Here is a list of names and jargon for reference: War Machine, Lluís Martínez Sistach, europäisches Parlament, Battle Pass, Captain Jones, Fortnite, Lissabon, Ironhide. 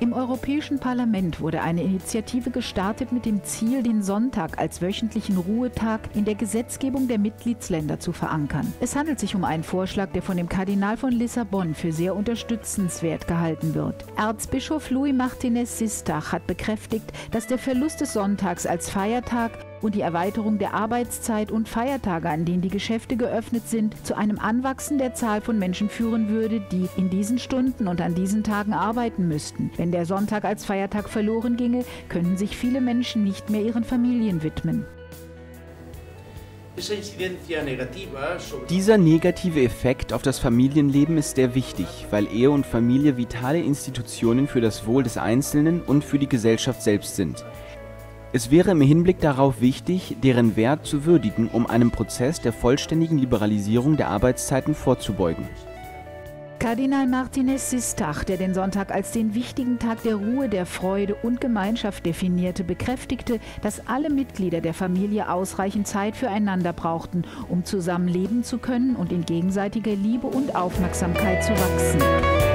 Im Europäischen Parlament wurde eine Initiative gestartet mit dem Ziel, den Sonntag als wöchentlichen Ruhetag in der Gesetzgebung der Mitgliedsländer zu verankern. Es handelt sich um einen Vorschlag, der von dem Kardinal von Lissabon für sehr unterstützenswert gehalten wird. Erzbischof Lluís Martínez Sistach hat bekräftigt, dass der Verlust des Sonntags als Feiertag und die Erweiterung der Arbeitszeit und Feiertage, an denen die Geschäfte geöffnet sind, zu einem Anwachsen der Zahl von Menschen führen würde, die in diesen Stunden und an diesen Tagen arbeiten müssten. Wenn der Sonntag als Feiertag verloren ginge, könnten sich viele Menschen nicht mehr ihren Familien widmen. Dieser negative Effekt auf das Familienleben ist sehr wichtig, weil Ehe und Familie vitale Institutionen für das Wohl des Einzelnen und für die Gesellschaft selbst sind. Es wäre im Hinblick darauf wichtig, deren Wert zu würdigen, um einem Prozess der vollständigen Liberalisierung der Arbeitszeiten vorzubeugen. Kardinal Martínez Sistach, der den Sonntag als den wichtigen Tag der Ruhe, der Freude und Gemeinschaft definierte, bekräftigte, dass alle Mitglieder der Familie ausreichend Zeit füreinander brauchten, um zusammen leben zu können und in gegenseitiger Liebe und Aufmerksamkeit zu wachsen.